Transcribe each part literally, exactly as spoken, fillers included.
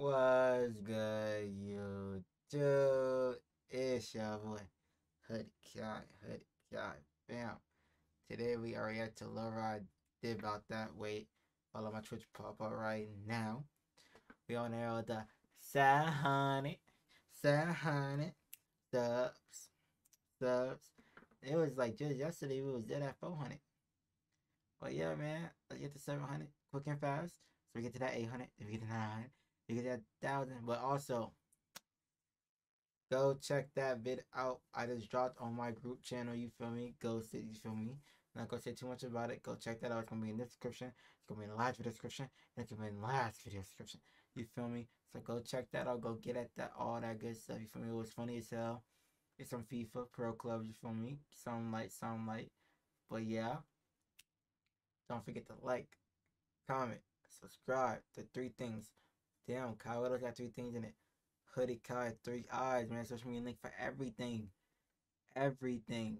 What's good, YouTube? It's your boy HoodieKhiii, HoodieKhiii, bam. Today we are yet to Li Rye did about that weight. Follow my Twitch pop up right now. We on there with the seven hundred, seven hundred subs, subs. It was like just yesterday we was dead at four hundred. But yeah, man, let's get to seven hundred quick and fast. So we get to that eight hundred, if we get to nine hundred. You get that thousand, but also go check that vid out I just dropped on my group channel. You feel me? Go sit, you feel me? Not gonna say too much about it. Go check that out. It's gonna be in the description. It's gonna be in the last video description, and it's gonna be in the last video description. You feel me? So go check that out. Go get at that, all that good stuff. You feel me? It was funny as hell. It's some FIFA Pro Clubs. You feel me? Some light, some light. But yeah, don't forget to like, comment, subscribe. The three things. Damn, Kyle, what else got three things in it? HoodieKhiii, three eyes, man. Social media link for everything. Everything.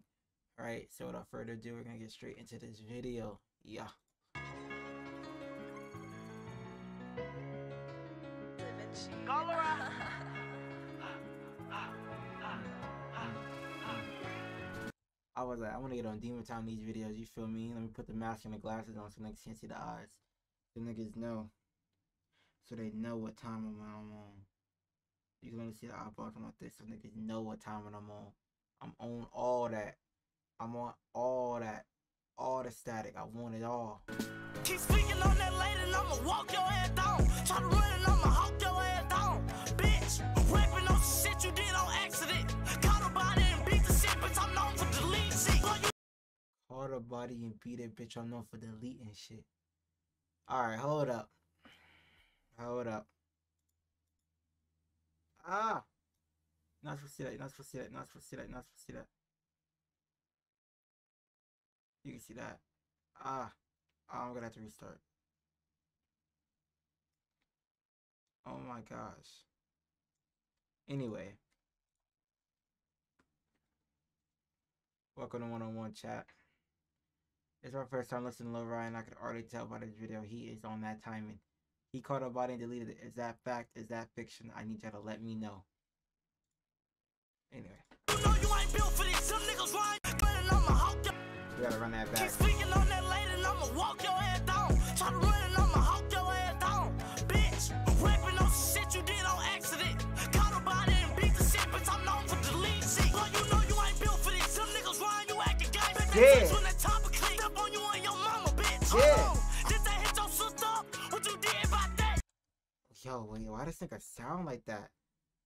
Alright, so without further ado, we're gonna get straight into this video. Yeah. I was like, I wanna get on Demon Time these videos, you feel me? Let me put the mask and the glasses on so niggas can't see the eyes. The niggas know. So they know what time I'm on. You're gonna see the eyeballs like this, so niggas know what time I'm on. I'm on all that. I'm on all that. All the static. I want it all. Keep speaking on that lady, and I'ma walk your ass down. Try to run and I'ma hawk your ass down. Bitch, I'm rapping on some shit you did on accident. Caught a body and beat the shit, bitch. I'm known for deleting shit. Caught a body and beat it, bitch. I'm known for deleting shit. Alright, hold up. Hold up. Ah! Not supposed to see that. Not supposed to see that. Not supposed to see that. Not supposed to see that. You can see that. Ah. I'm gonna have to restart. Oh my gosh. Anyway. Welcome to one-on-one chat. It's my first time listening to Li Rye, and I could already tell by this video he is on that timing. He caught a body and deleted it. Is that fact? Is that fiction? I need y'all to let me know. Anyway. You know you ain't built for this. Some niggas ride, but I'ma hawk your. We gotta run that back. Keep speaking on that lady and I'ma walk your ass down. Try to run and I'ma hawk your ass down. Bitch, I'm rapping on some shit you did on accident. Caught a body and beat the shit, bitch. I'm known for deleting shit. But you know you ain't built for this. Some niggas ride, you acting guys. Yeah. When the top of click up on you and your mama, bitch. Yeah. Yo, wait, why does this nigga sound like that?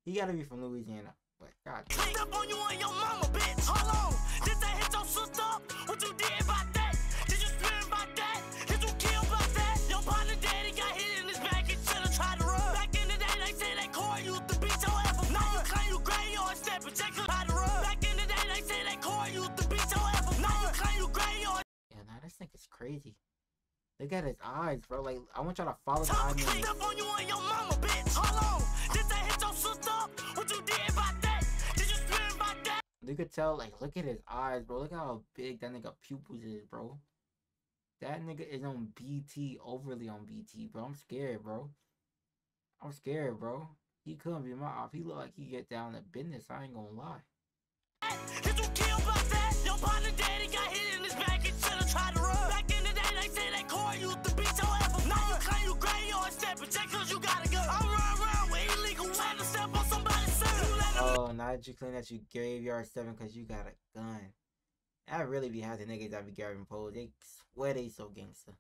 He gotta be from Louisiana, but god. Clean up on you and your mama, bitch. Hold on. Did that hit your sister up? What you did about that? Did you spin about that? Did you kill about that? Your partner daddy got hit in his back and should've tried to run. Back in the day, they say they call you the beat your ever. Now you claim you gray or step and check how to run. Back in the day, they say they call you the beat your ever. Now you claim you gray or. Yeah, now this nigga's crazy. Look at his eyes, bro. Like, I want y'all to follow the eyes. Clean up on you and your mama, bitch. Hold on. Did that hit your sister up? What you did about that? Did you spin about that? You could tell, like, look at his eyes, bro. Look how big that nigga pupils is, bro. That nigga is on B T, overly on B T, bro. I'm scared, bro. I'm scared, bro. He couldn't be my op. He look like he get down to business. I ain't gonna lie. Did you kill about that? Your partner daddy got hit in his back and should've tried to run. Back in the day, they say they call you the beat your ever. Now you claim you gray or step and check cause you got a gun. I'm running around with illegal trying to step on somebody's seven. Oh, now that you claim that you gave your seven cause you got a gun. I really be having niggas that be grabbing poles. They swear they so gangster.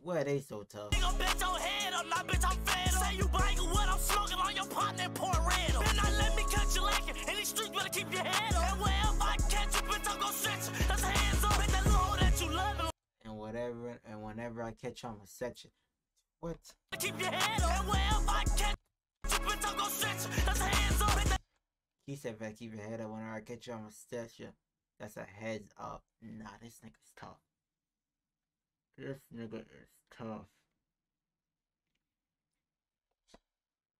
Swear they so tough. Nigga, bitch, your head up, not bitch, I'm fed up. Say you buying what I'm smoking on your partner and pour red up. Then I let me catch you lacking, and these streets better keep your head up. And wherever I catch you, bitch, I'm gonna stretch you. That's hands up, and that little hole that you love. And whatever, and whenever I catch you, I'm gonna set you. What? Keep your head up. And wherever I catch you, bitch, I'm gonna stretch you. That's hands up, and that. He said, man, keep your head up. Whenever I catch you, I'm gonna stretch you. That's a heads up. Nah, this nigga's tough. This nigga is tough.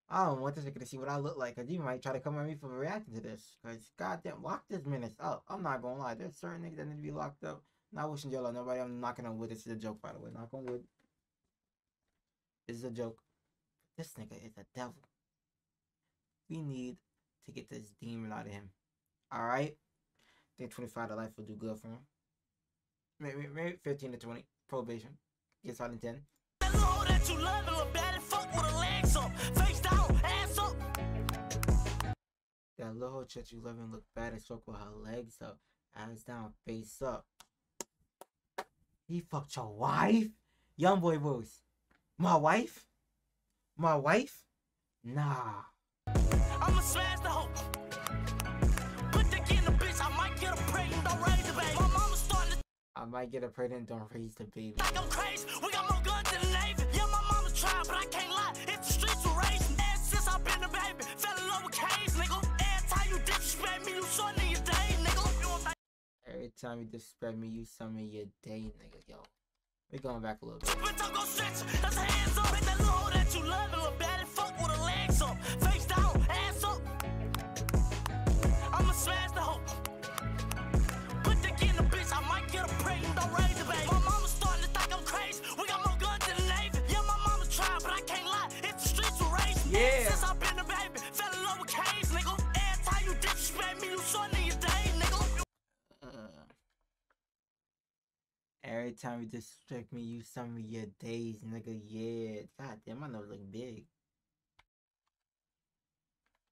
I don't want this nigga to see what I look like, because he might try to come at me for reacting to this. Because goddamn, lock this menace up. I'm not going to lie. There's certain niggas that need to be locked up. Not wishing jail on nobody. I'm knocking on wood. This is a joke, by the way. Knock on wood. This is a joke. This nigga is a devil. We need to get this demon out of him. Alright? I think twenty-five to life will do good for him. Maybe, maybe fifteen to twenty. Probation. Gets out in ten. That little that you love and look bad and fuck with her legs up. Face down, ass up. That little that you love and look bad and fuck with her legs up. Ass down, face up. He fucked your wife? Young boy voice. My wife? My wife? Nah. I'ma smash the hoe. Put the kid in the bitch. I might get a pregnant, don't raise the baby. My mama starting to I might get a pregnant, don't raise the baby. Like I'm crazy. We got more guns than the Navy. Yeah, my mama's trying, but I can't lie. If the streets were raising, and since I've been a baby, fell in love with K's, nigga. Every time you disrespect me, you son of your day, nigga. Every time you disrespect me, you son of your day, nigga, yo. We're going back a little bit. That's hands up. That little hoe that you love and look bad and fuck with her legs up. Face down, ass up. I'ma smash the hoe. Put the kid in the bitch. I might get a pregnant, don't raise the baby. My mama's starting to think I'm crazy. We got more guns than the Navy. Yeah, my mama's trying, but I can't lie. If the streets were raising, yeah. Since I've been a baby, fell in love with K's, nigga. Every time you disrespect me, you son of your day, nigga. Uh. Every time you disrespect me, you some of your days, nigga. Yeah, god damn, my nose look big.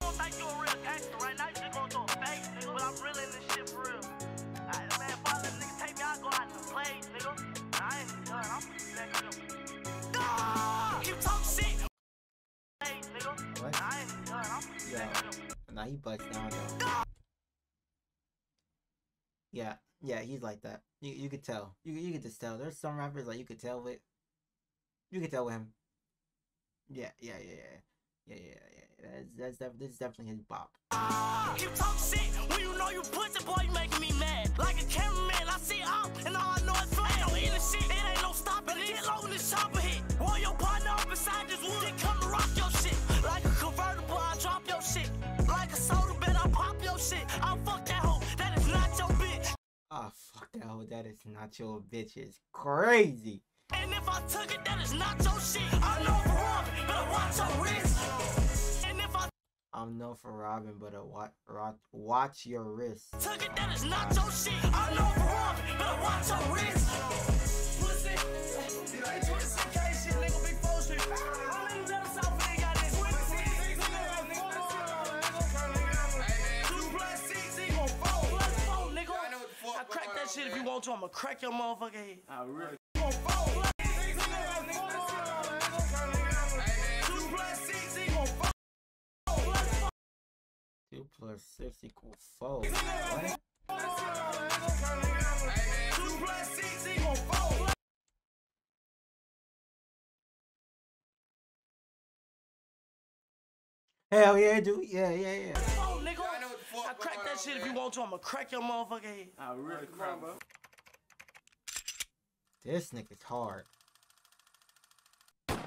I don't think you're a real gangster right now. You just gonna throw a face, nigga. But I'm really in this shit for real. Alright, man, follow this nigga. Take me out, go out in the place, nigga. I ain't done. I'm back to you. Keep talking shit. Nigga. What? I ain't done. I'm back to you. Nah, he butts down, though. Yeah. Yeah, he's like that. You you could tell. You you could just tell. There's some rappers like you could tell with. You could tell with him. Yeah, yeah, yeah, yeah, yeah, yeah, yeah. That's that's def this is definitely his bop. Ah, you talk shit when you know you pussy boy, you making me mad. Like a cameraman, I see up and all I know is flat. I'm eating shit. It ain't no stopping. Get low in the shopper hit. While your partner up beside this wood, they come to rock your shit. Like a convertible, I drop your shit. Like a soda bin, I pop your shit. I fuck that hoe. That is not your bitch. Ah, oh, fuck that hoe, that is not your bitch, it's crazy. And if I took it, that is not your shit. I'm known for robbing, but I watch your wrist. And if I I'm known for robbing, but I watch watch your wrist. Took it, that is not your shit. I'm known for robbing, but I watch your wrist. Pussy. You ain't twenty-six K shit, nigga, big four shit. I'm in the other side, but ain't got this twenty-six. Two plus six equal four. Plus four, nigga. I crack that shit if you want to. I'ma crack your motherfucking head. I really. Two plus six equal four. What? Two plus six equal four. Hell yeah, dude. Yeah, yeah, yeah. Oh, nigga. I crack that shit if you want to. I'ma crack your motherfucking head. I really crack, bro. This nigga's hard. You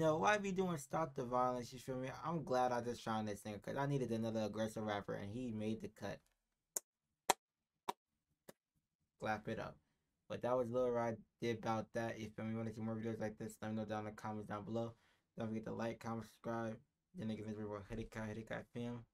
know, why be doing Stop the Violence, you feel me? I'm glad I just found this nigga, because I needed another aggressive rapper, and he made the cut. Clap it up. But that was Li Rye did about that. If you want to see more videos like this, let me know down in the comments down below. Don't forget to like, comment, subscribe. Then nigga, this is HoodieKhiii, HoodieKhiii Fam.